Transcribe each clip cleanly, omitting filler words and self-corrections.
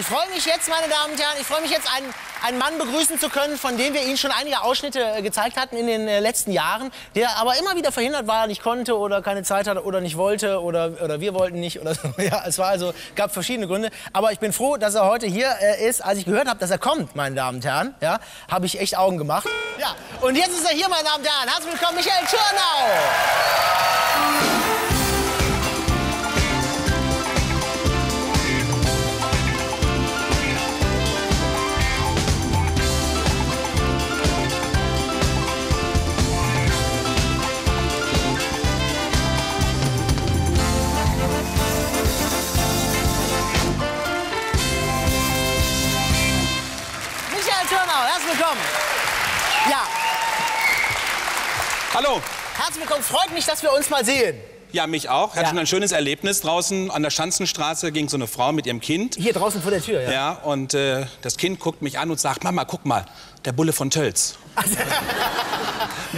Ich freue mich jetzt, meine Damen und Herren, ich freue mich jetzt, einen Mann begrüßen zu können, von dem wir Ihnen schon einige Ausschnitte gezeigt hatten in den letzten Jahren, der aber immer wieder verhindert war, nicht konnte oder keine Zeit hatte oder nicht wollte oder wir wollten nicht oder so. Ja, es war also, gab verschiedene Gründe, aber ich bin froh, dass er heute hier ist. Als ich gehört habe, dass er kommt, meine Damen und Herren, ja, habe ich echt Augen gemacht. Ja, und jetzt ist er hier, meine Damen und Herren. Herzlich willkommen, Michael Thürnau. Willkommen. Ja. Hallo. Herzlich willkommen. Freut mich, dass wir uns mal sehen. Ja, mich auch. Ich hatte schon ein schönes Erlebnis draußen an der Schanzenstraße. Ging so eine Frau mit ihrem Kind. Hier draußen vor der Tür, ja. Ja, und das Kind guckt mich an und sagt, Mama, guck mal, der Bulle von Tölz. Ein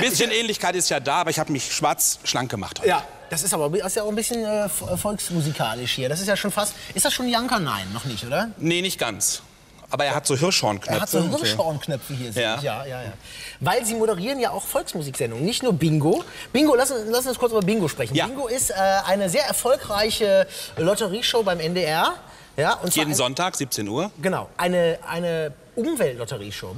bisschen Ähnlichkeit ist ja da, aber ich habe mich schwarz schlank gemacht heute. Ja. Das ist aber auch ein bisschen volksmusikalisch hier. Das ist ja schon fast... Ist das schon Janka? Nein, noch nicht, oder? Nee, nicht ganz. Aber er hat so Hirschhornknöpfe. Er hat so Hirschhornknöpfe hier, sehe ich. Ja, ja, ja. Weil Sie moderieren ja auch Volksmusiksendungen, nicht nur Bingo. Bingo, lass uns kurz über Bingo sprechen. Ja. Bingo ist eine sehr erfolgreiche Lotterieshow beim NDR. Ja, und jeden Sonntag, 17 Uhr. Genau, eine Umweltlotterieshow.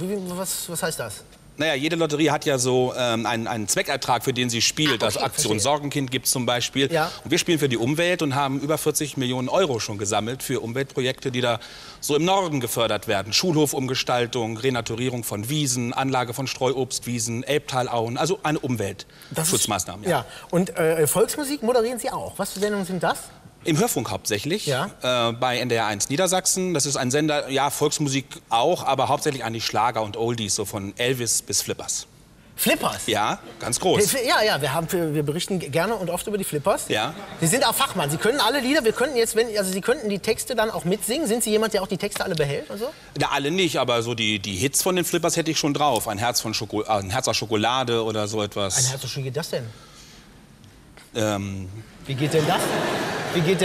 Was heißt das? Naja, jede Lotterie hat ja so einen Zweckertrag, für den sie spielt. Also Aktion Sorgenkind gibt es zum Beispiel. Ja. Und wir spielen für die Umwelt und haben über 40 Millionen Euro schon gesammelt für Umweltprojekte, die da so im Norden gefördert werden. Schulhofumgestaltung, Renaturierung von Wiesen, Anlage von Streuobstwiesen, Elbtalauen. Also eine Umweltschutzmaßnahme. Ja. Ja. Und Volksmusik moderieren Sie auch. Was für Sendungen sind das? Im Hörfunk hauptsächlich, ja. Bei NDR 1 Niedersachsen. Das ist ein Sender, ja, Volksmusik auch, aber hauptsächlich eigentlich Schlager und Oldies, so von Elvis bis Flippers. Flippers? Ja, ganz groß. Ja, ja, wir berichten gerne und oft über die Flippers. Ja. Sie sind auch Fachmann, Sie können alle Lieder, Sie könnten die Texte dann auch mitsingen. Sind Sie jemand, der auch die Texte alle behält und so? Na, alle nicht, aber so die Hits von den Flippers hätte ich schon drauf. Ein Herz aus Schokolade oder so etwas. Ein Herz aus Schokolade, das denn? Wie geht denn das?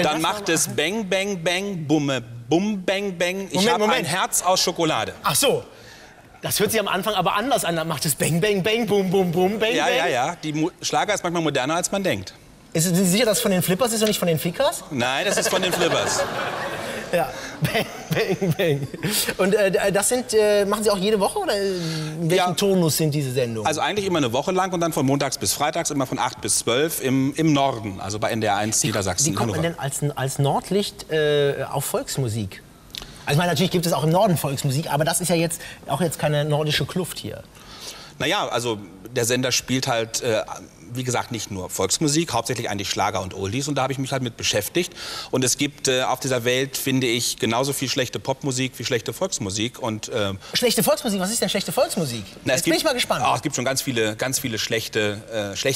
Dann macht es Bang, Bang, Bang, Bumme, Bum, Bang, Bang. Ich habe ein Herz aus Schokolade. Ach so. Das hört sich am Anfang aber anders an. Dann macht es Bang, Bang, Bang, Bum, Bum, Bum, Bang, Bang. Ja, ja, ja. Die Schlager ist manchmal moderner, als man denkt. Sind Sie sicher, dass es von den Flippers ist und nicht von den Fickers? Nein, das ist von den Flippers. Ja, Bang, Bang, Bang. Und das sind, machen Sie auch jede Woche oder in welchem Tonus sind diese Sendungen? Also eigentlich immer eine Woche lang und dann von montags bis freitags, immer von 8 bis 12 im Norden, also bei NDR 1 Niedersachsen. Wie kommt man denn als Nordlicht auf Volksmusik? Also ich meine, natürlich gibt es auch im Norden Volksmusik, aber das ist ja jetzt auch keine nordische Kluft hier. Naja, also der Sender spielt halt, wie gesagt, nicht nur Volksmusik, hauptsächlich eigentlich Schlager und Oldies. Und da habe ich mich halt mit beschäftigt. Und es gibt auf dieser Welt, finde ich, genauso viel schlechte Popmusik wie schlechte Volksmusik. Und, schlechte Volksmusik? Was ist denn schlechte Volksmusik? Na, jetzt bin ich mal gespannt. Oh, es gibt schon ganz viele schlecht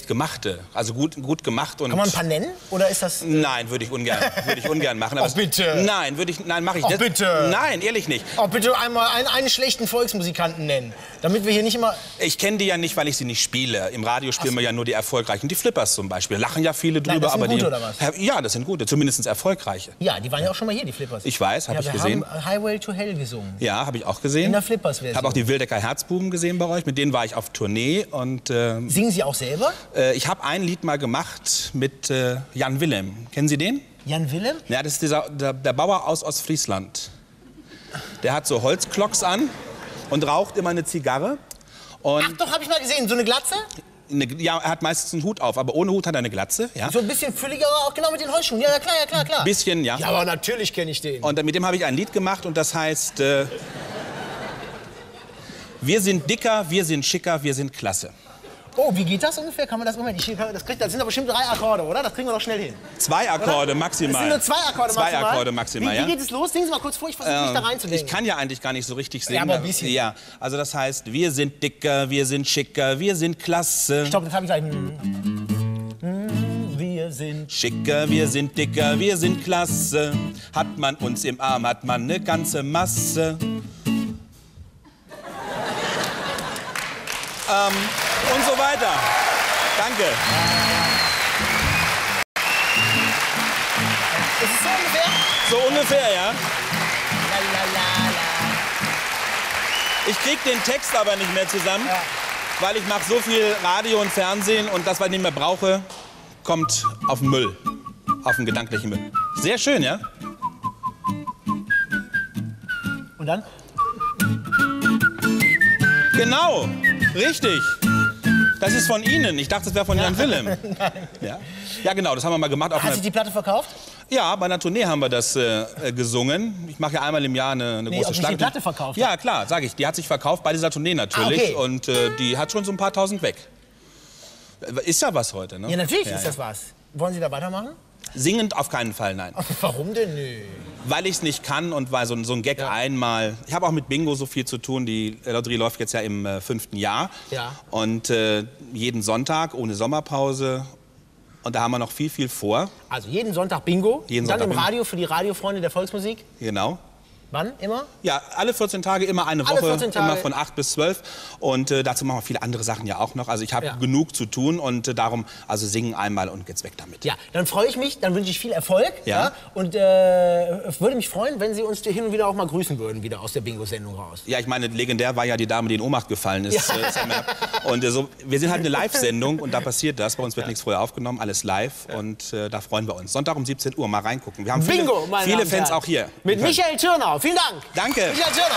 gemachte. Also gut gemacht. Und kann man ein paar nennen? Oder ist das... Nein, würde ich ungern machen. Aber oh, bitte! Nein, mache ich nicht. Oh, bitte! Nein, ehrlich nicht. Oh, bitte einmal einen schlechten Volksmusikanten nennen. Damit wir hier nicht immer... Ich kenne die ja nicht, weil ich sie nicht spiele. Im Radio spielen wir ja nur die erfolgreichen. Die Flippers zum Beispiel. Lachen ja viele drüber. Nein, das sind gute, oder was? Ja, das sind gute. Zumindest erfolgreiche. Ja, die waren ja auch schon mal hier, die Flippers. Ich weiß, habe ich gesehen. Haben Highway to Hell gesungen. Ja, habe ich auch gesehen. In der Flippers-Version. Habe auch die Wildecker Herzbuben gesehen bei euch. Mit denen war ich auf Tournee. Und, singen Sie auch selber? Ich habe ein Lied mal gemacht mit Jan Wilhelm. Kennen Sie den? Jan Wilhelm? Ja, das ist der Bauer aus Ostfriesland. Der hat so Holzklocks an und raucht immer eine Zigarre. Und ach doch, habe ich mal gesehen. So eine Glatze? Ja, er hat meistens einen Hut auf, aber ohne Hut hat er eine Glatze. Ja. So ein bisschen fülliger, auch genau mit den Heuschnur. Ja, klar, ja, klar, klar. Bisschen, ja. Ja, aber natürlich kenne ich den. Und mit dem habe ich ein Lied gemacht und das heißt... wir sind dicker, wir sind schicker, wir sind klasse. Oh, wie geht das ungefähr? Kann man das... Moment, das sind aber bestimmt 3 Akkorde, oder? Das kriegen wir doch schnell hin. 2 Akkorde maximal. Das sind nur 2 Akkorde maximal? 2 Akkorde maximal, ja. Wie geht es los? Singen Sie mal kurz vor, ich versuche mich da reinzudenken. Ich kann ja eigentlich gar nicht so richtig singen. Ja, aber ein bisschen. Ja, also das heißt, wir sind dicker, wir sind schicker, wir sind klasse. Stopp, das habe ich gleich... Wir sind schicker, wir sind dicker, wir sind klasse. Hat man uns im Arm, hat man eine ganze Masse. Und so weiter. Danke. Ist es so ungefähr? So ungefähr, ja. Ich krieg den Text aber nicht mehr zusammen, ja, weil ich mache so viel Radio und Fernsehen und das, was ich nicht mehr brauche, kommt auf den Müll, auf den gedanklichen Müll. Sehr schön, ja? Und dann? Genau, richtig. Das ist von Ihnen. Ich dachte, das wäre von Jan Wilhelm. Nein. Ja? Ja, genau, das haben wir mal gemacht. Hat sie die Platte verkauft? Ja, bei einer Tournee haben wir das gesungen. Ich mache ja einmal im Jahr eine große Schlange. Hat die Platte verkauft? Ja, klar, sage ich. Die hat sich verkauft bei dieser Tournee natürlich. Ah, okay. Und die hat schon so ein paar Tausend weg. Ist ja was heute, ne? Ja, natürlich ist das was. Wollen Sie da weitermachen? Singend auf keinen Fall, nein. Warum denn nicht? Weil ich es nicht kann und weil so ein Gag einmal... Ich habe auch mit Bingo so viel zu tun. Die Lotterie läuft jetzt ja im 5. Jahr. Ja. Und jeden Sonntag ohne Sommerpause. Und da haben wir noch viel, viel vor. Also jeden Sonntag Bingo. Jeden Sonntag im Radio für die Radiofreunde der Volksmusik. Genau. Wann? Immer? Ja, alle 14 Tage, immer eine Woche, immer von 8 bis 12. Und dazu machen wir viele andere Sachen ja auch noch. Also ich habe genug zu tun und darum, also singen einmal und geht's weg damit. Ja, dann freue ich mich, dann wünsche ich viel Erfolg. Ja. Ja, und würde mich freuen, wenn Sie uns hin und wieder auch mal grüßen würden, wieder aus der Bingo-Sendung raus. Ja, ich meine, legendär war ja die Dame, die in Ohnmacht gefallen ist. Ja. Und so, wir sind halt eine Live-Sendung und da passiert das. Bei uns wird nichts vorher aufgenommen, alles live. Ja. Und da freuen wir uns. Sonntag um 17 Uhr mal reingucken. Wir haben viele, Bingo, meine Damen und Herren, viele Fans auch hier. Mit Michael Thürnau. Vielen Dank. Danke. Michael Thürnau.